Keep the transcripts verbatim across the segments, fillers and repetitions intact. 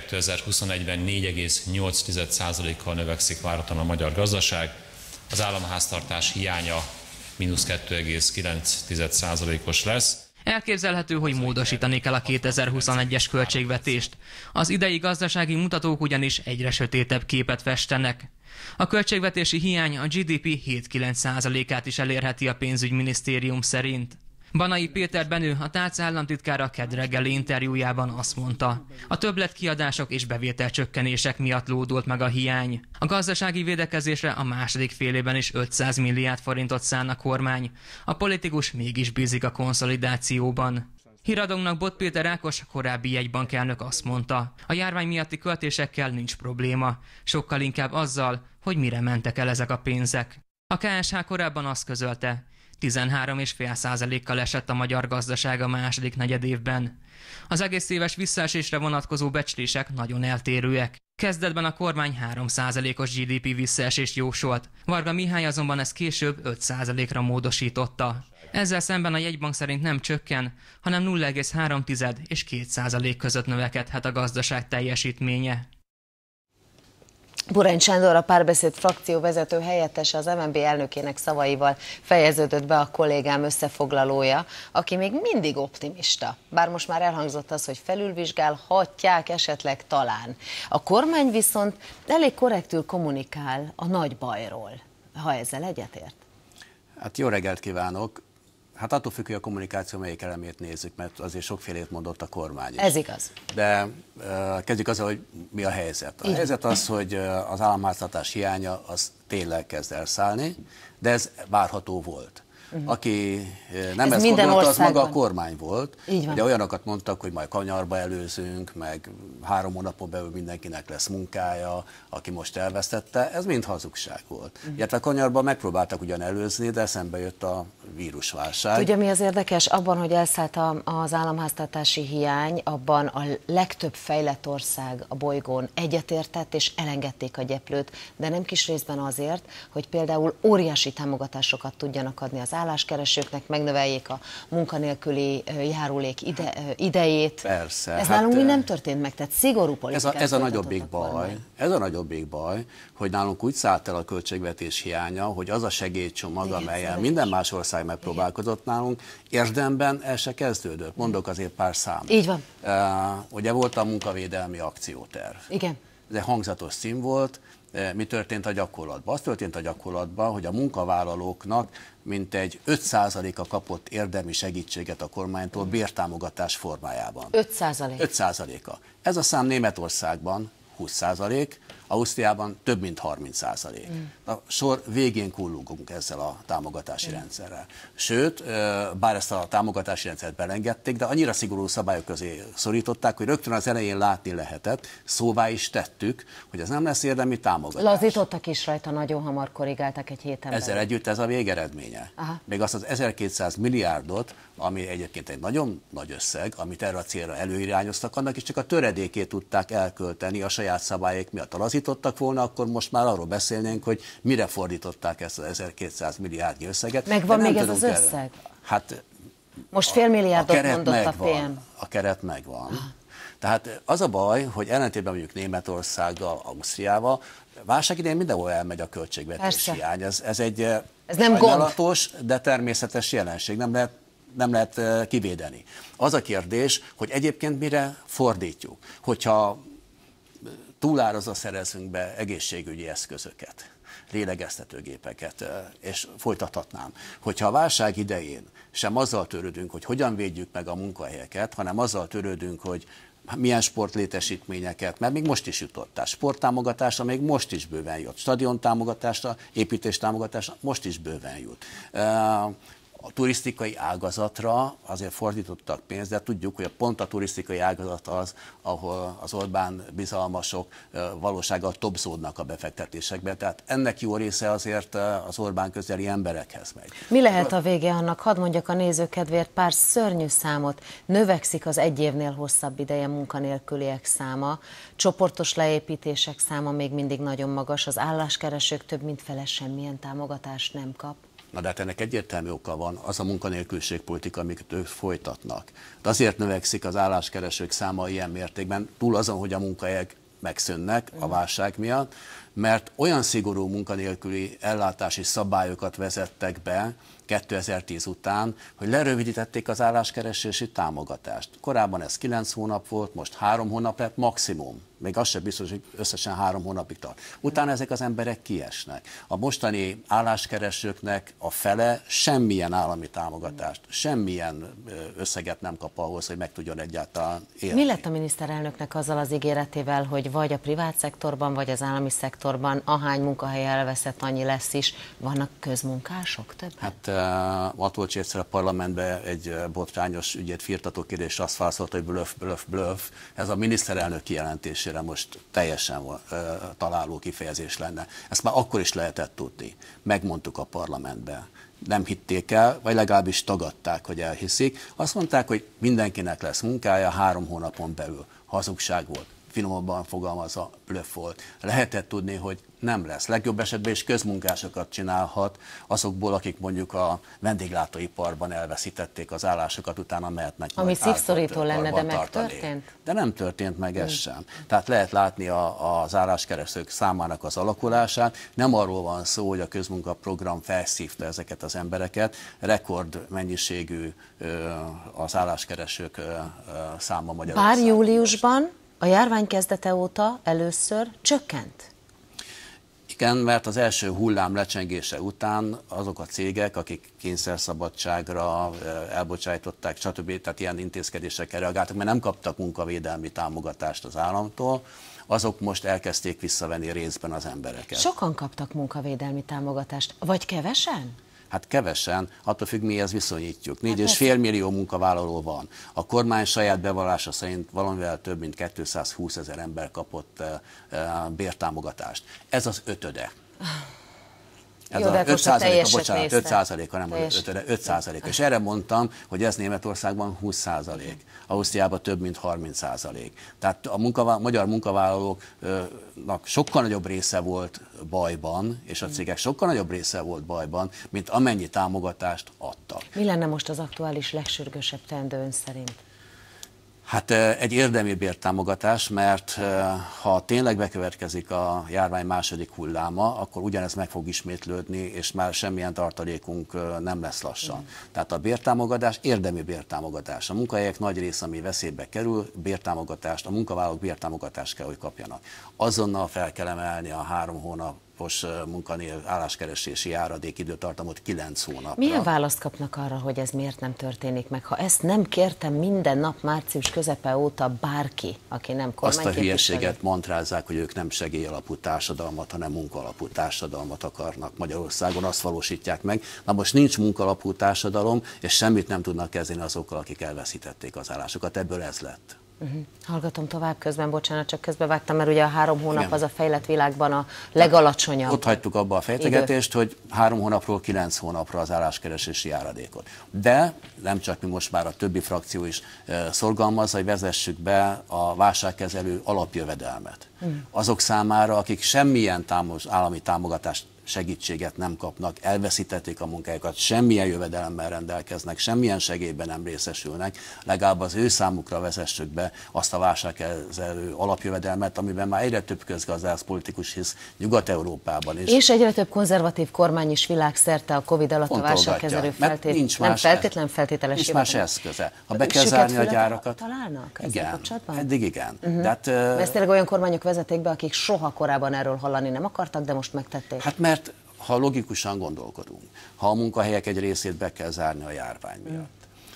kétezer-huszonegyben négy egész nyolc tized százalékkal növekszik várhatóan a magyar gazdaság, az államháztartás hiánya mínusz kettő egész kilenc tized százalékos lesz. Elképzelhető, hogy módosítani kell a kétezer-huszonegyes költségvetést. Az idei gazdasági mutatók ugyanis egyre sötétebb képet festenek. A költségvetési hiány a gé dé pé hét egész kilenc tized százalékát is elérheti a pénzügyminisztérium szerint. Banai Péter Benő, a TÁC államtitkára kedreggeli interjújában azt mondta, a többletkiadások és bevételcsökkenések miatt lódult meg a hiány. A gazdasági védekezésre a második félében is ötszáz milliárd forintot szán a kormány, a politikus mégis bízik a konszolidációban. Híradónknak Bot Péter Ákos, korábbi jegybankelnök azt mondta, a járvány miatti költésekkel nincs probléma, sokkal inkább azzal, hogy mire mentek el ezek a pénzek. A ká es há korábban azt közölte, tizenhárom egész öt tized százalékkal esett a magyar gazdaság a második negyedévben. Az egész éves visszaesésre vonatkozó becslések nagyon eltérőek. Kezdetben a kormány három százalékos gé dé pé visszaesést jósolt, Varga Mihály azonban ezt később öt százalékra módosította. Ezzel szemben a jegybank szerint nem csökken, hanem nulla egész három tized és két százalék között növekedhet a gazdaság teljesítménye. Burány Sándor, a Párbeszéd frakcióvezető helyettese, az em en bé elnökének szavaival fejeződött be a kollégám összefoglalója, aki még mindig optimista. Bár most már elhangzott az, hogy felülvizsgálhatják, esetleg talán. A kormány viszont elég korrektül kommunikál a nagy bajról. Ha ezzel egyetért? Hát jó reggelt kívánok! Hát attól függ, hogy a kommunikáció melyik elemét nézzük, mert azért sokfélét mondott a kormány is. Ez igaz. De uh, kezdjük azzal, hogy mi a helyzet. A Igen. helyzet az, hogy az államháztartás hiánya az tényleg kezd elszállni, de ez várható volt. Uh-huh. Aki nem ez ezt gondolta, az maga a kormány volt. De olyanokat mondtak, hogy majd kanyarba előzünk, meg három hónapon belül mindenkinek lesz munkája, aki most elvesztette, ez mind hazugság volt. Uh-huh. Illetve kanyarban megpróbáltak ugyan előzni, de szembe jött a vírusválság. Tudja, mi az érdekes? Abban, hogy elszállt az államháztartási hiány, abban a legtöbb fejlett ország a bolygón egyetértett, és elengedték a gyeplőt, de nem kis részben azért, hogy például óriási támogatásokat tudjanak adni az álláskeresőknek, megnöveljék a munkanélküli járulék ide, idejét. Persze. Ez hát nálunk mi nem történt meg, tehát szigorú politikát. Ez a, ez a nagyobbik baj, kormány. ez a nagyobbik baj, hogy nálunk úgy szállt el a költségvetés hiánya, hogy az a segélycsomag, amellyel minden más ország megpróbálkozott Igen. nálunk, érdemben el se kezdődött. Mondok azért pár számot. Így van. Uh, ugye volt a munkavédelmi akcióterv. Igen. Ez egy hangzatos cím volt. Mi történt a gyakorlatban? Az történt a gyakorlatban, hogy a munkavállalóknak mintegy öt százaléka kapott érdemi segítséget a kormánytól bértámogatás formájában. öt százaléka. Ez a szám Németországban húsz százalék, Ausztriában több mint harminc százalék. Mm. A sor végén kullogunk ezzel a támogatási mm. rendszerrel. Sőt, bár ezt a támogatási rendszert belengedték, de annyira szigorú szabályok közé szorították, hogy rögtön az elején látni lehetett, szóvá is tettük, hogy ez nem lesz érdemi támogatás. Lazítottak is rajta, nagyon hamar korrigálták egy héten belül. Ezzel együtt ez a végeredménye. Aha. Még azt az ezerkétszáz milliárdot, ami egyébként egy nagyon nagy összeg, amit erre a célra előirányoztak, annak is csak a töredékét tudták elkölteni a saját szabályok miatt. Lazítottak volna, akkor most már arról beszélnénk, hogy mire fordították ezt az ezerkétszáz milliárdnyi összeget. Megvan még ez az összeg? El... Hát most fél milliárdot mondott a pé em. A keret megvan. Ah. Tehát az a baj, hogy ellentétben mondjuk Németországgal, Ausztriával, válság idején mindenhol elmegy a költségvetés hiány. Ez, ez egy ez nem sajnálatos, gond. de természetes jelenség. Nem lehet nem lehet kivédeni. Az a kérdés, hogy egyébként mire fordítjuk. Hogyha túlárazza szerezünk be egészségügyi eszközöket, lélegeztetőgépeket, és folytathatnám. Hogyha a válság idején sem azzal törődünk, hogy hogyan védjük meg a munkahelyeket, hanem azzal törődünk, hogy milyen sportlétesítményeket, mert még most is jutott. Sporttámogatásra még most is bőven jut. Stadiontámogatásra, építéstámogatásra most is bőven jut. A turisztikai ágazatra azért fordítottak pénzt, de tudjuk, hogy pont a turisztikai ágazat az, ahol az Orbán bizalmasok valósággal tobzódnak a befektetésekbe. Tehát ennek jó része azért az Orbán közeli emberekhez megy. Mi lehet a vége annak? Hadd mondjak a nézők kedvéért pár szörnyű számot. Növekszik az egy évnél hosszabb ideje munkanélküliek száma, csoportos leépítések száma még mindig nagyon magas, az álláskeresők több mint fele semmilyen támogatást nem kap. Na de hát ennek egyértelmű oka van, az a munkanélküliségpolitika, amit ők folytatnak. De azért növekszik az álláskeresők száma ilyen mértékben, túl azon, hogy a munkahelyek megszűnnek a válság miatt, mert olyan szigorú munkanélküli ellátási szabályokat vezettek be kétezer-tíz után, hogy lerövidítették az álláskeresési támogatást. Korábban ez kilenc hónap volt, most három hónap lett maximum. Még az sem biztos, hogy összesen három hónapig tart. Utána ezek az emberek kiesnek. A mostani álláskeresőknek a fele semmilyen állami támogatást, semmilyen összeget nem kap ahhoz, hogy meg tudjon egyáltalán élni. Mi lett a miniszterelnöknek azzal az ígéretével, hogy vagy a privát szektorban, vagy az állami szektorban ahány munkahely elveszett, annyi lesz is? Vannak közmunkások többen? Hát Matolcsi egyszer a parlamentben egy botrányos ügyét firtató kérdés azt válaszolta, hogy blöf, blöf, blöf. Ez a miniszterelnök kijelentésére most teljesen uh, találó kifejezés lenne. Ezt már akkor is lehetett tudni. Megmondtuk a parlamentben. Nem hitték el, vagy legalábbis tagadták, hogy elhiszik. Azt mondták, hogy mindenkinek lesz munkája három hónapon belül. Hazugság volt. Finomabban fogalmazva, blöff volt. Lehetett tudni, hogy nem lesz. Legjobb esetben is közmunkásokat csinálhat azokból, akik mondjuk a vendéglátóiparban elveszítették az állásokat, utána mehetnek. Ami szívszorító lenne, de megtörtént? De nem történt meg ez sem. Tehát lehet látni a, az álláskeresők számának az alakulását. Nem arról van szó, hogy a közmunkaprogram felszívta ezeket az embereket. Rekord mennyiségű az álláskeresők száma Magyarországon. Pár júliusban a járvány kezdete óta először csökkent. Igen, mert az első hullám lecsengése után azok a cégek, akik kényszerszabadságra elbocsájtották, stb. Tehát ilyen intézkedésekkel reagáltak, mert nem kaptak munkavédelmi támogatást az államtól, azok most elkezdték visszavenni részben az embereket. Sokan kaptak munkavédelmi támogatást, vagy kevesen? Hát kevesen, attól függ, mihez viszonyítjuk. négy egész öt millió munkavállaló van. A kormány saját bevallása szerint valamivel több mint kétszázhúszezer ember kapott bértámogatást. Ez az ötöde. Ez jó, a öt százaléka, bocsánat, öt százaléka, nem az ötöde, öt százaléka. És erre mondtam, hogy ez Németországban húsz százalék, Ausztriában több mint harminc százalék. Tehát a munkavá- magyar munkavállalóknak sokkal nagyobb része volt bajban, és a cégek sokkal nagyobb része volt bajban, mint amennyi támogatást adtak. Mi lenne most az aktuális legsürgősebb teendő ön szerint? Hát egy érdemi bértámogatás, mert ha tényleg bekövetkezik a járvány második hulláma, akkor ugyanez meg fog ismétlődni, és már semmilyen tartalékunk nem lesz lassan. Mm. Tehát a bértámogatás érdemi bértámogatás. A munkahelyek nagy része, ami veszélybe kerül, bértámogatást, a munkavállalók bértámogatást kell, hogy kapjanak. Azonnal fel kell emelni a három hónap munkanél álláskeresési járadék időtartamot kilenc hónapra. Milyen választ kapnak arra, hogy ez miért nem történik meg? Ha ezt nem kértem minden nap március közepe óta bárki, aki nem kormányképviselő. Azt a hülyeséget mantrázzák, hogy ők nem segélyalapú társadalmat, hanem munkalapú társadalmat akarnak Magyarországon, azt valósítják meg. Na most nincs munkalapú társadalom, és semmit nem tudnak kezdeni azokkal, akik elveszítették az állásukat. Ebből ez lett. Uh-huh. Hallgatom tovább közben, bocsánat, csak közbevágtam, mert ugye a három hónap igen, az a fejlett világban a legalacsonyabb. Ott hagytuk abba a fejtegetést, hogy három hónapról kilenc hónapra az álláskeresési járadékot. De nem csak mi, most már a többi frakció is e, szorgalmazza, hogy vezessük be a válságkezelő alapjövedelmet. Uh-huh. Azok számára, akik semmilyen támos, állami támogatást, segítséget nem kapnak, elveszítették a munkájukat, semmilyen jövedelemmel rendelkeznek, semmilyen segélyben nem részesülnek, legalább az ő számukra vezessük be azt a válságkezelő alapjövedelmet, amiben már egyre több közgazdász politikus hisz Nyugat-Európában is. És egyre több konzervatív kormány is világszerte a Covid alatt a válságkezelő feltét... nincs más nem feltétlen feltételes nincs más eszköze. Ha be kell zárni a gyárakat... Találnak ezzel kapcsolatban? Eddig igen. Uh-huh. De hát, uh... ezt tényleg olyan kormányok vezették be, akik soha korábban erről hallani nem akartak, de most megtették. Hát mert ha logikusan gondolkodunk, ha a munkahelyek egy részét be kell zárni a járvány miatt,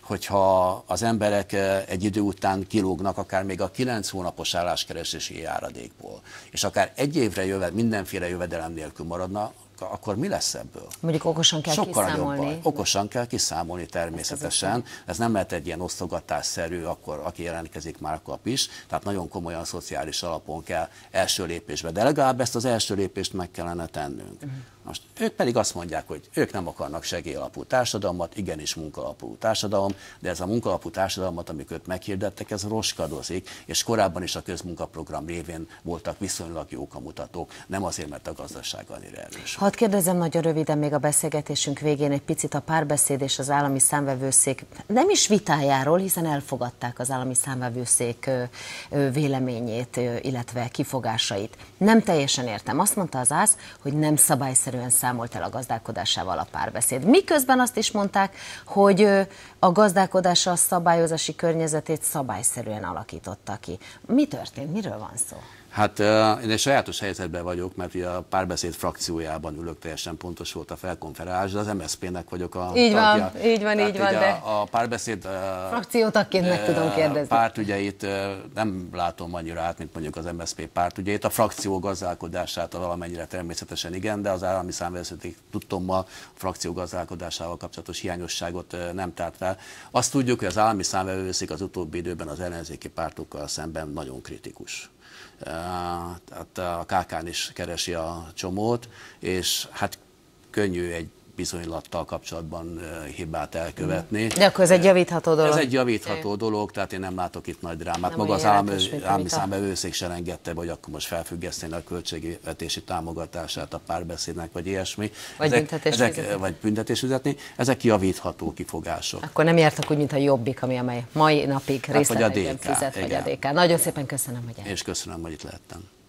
hogyha az emberek egy idő után kilógnak, akár még a kilenc hónapos álláskeresési járadékból, és akár egy évre jövet, mindenféle jövedelem nélkül maradna, akkor mi lesz ebből? Mondjuk okosan kell Sokkal kiszámolni. Okosan kell kiszámolni természetesen. Ez nem lehet egy ilyen osztogatásszerű, akkor aki jelentkezik már kap is. Tehát nagyon komolyan szociális alapon kell első lépésbe. De legalább ezt az első lépést meg kellene tennünk. Uh-huh. Most ők pedig azt mondják, hogy ők nem akarnak segélyalapú társadalmat, igenis munkaalapú társadalom, de ez a munkaalapú társadalmat, amikor meghirdettek, ez roskadozik, és korábban is a közmunkaprogram révén voltak viszonylag jók a mutatók, nem azért, mert a gazdaság annyira erős. Hadd kérdezem nagyon röviden még a beszélgetésünk végén egy picit a Párbeszéd és az állami számvevőszék nem is vitájáról, hiszen elfogadták az állami számvevőszék véleményét, illetve kifogásait. Nem teljesen értem. Azt mondta az á es zé, hogy nem szabályszerű számolt el a gazdálkodásával a Párbeszéd. Miközben azt is mondták, hogy a gazdálkodása a szabályozási környezetét szabályszerűen alakította ki. Mi történt? Miről van szó? Hát én egy sajátos helyzetben vagyok, mert ugye a Párbeszéd frakciójában ülök, teljesen pontos volt a felkonferálás, de az em es zé pének vagyok a így tagja. Van, így van, így van, de a, a Párbeszéd frakciótagként meg tudom kérdezni. Pártügyeit nem látom annyira át, mint mondjuk az em es zé pé pártügyeit. A frakció gazdálkodását valamennyire természetesen igen, de az állami számvevőszék tudtommal a frakció gazdálkodásával kapcsolatos hiányosságot nem tárt fel. Azt tudjuk, hogy az állami számvevőszék az utóbbi időben az ellenzéki pártokkal szemben nagyon kritikus. Tehát a ká kán is keresi a csomót, és hát könnyű egy bizonylattal kapcsolatban hibát elkövetni. De akkor ez egy javítható dolog. Ez egy javítható dolog, tehát én nem látok itt nagy drámát. Nem Maga az állami számvevőszék se engedte, hogy akkor most felfüggeszteni a költségvetési támogatását a Párbeszédnek, vagy ilyesmi. Vagy büntetés üzetni. Ezek, ezek javítható kifogások. Akkor nem jártak úgy, mint a Jobbik, ami amely mai napig részleteiben fizet, vagy a dé ká. Nagyon szépen köszönöm, hogy eljött. És köszönöm, hogy itt lehettem.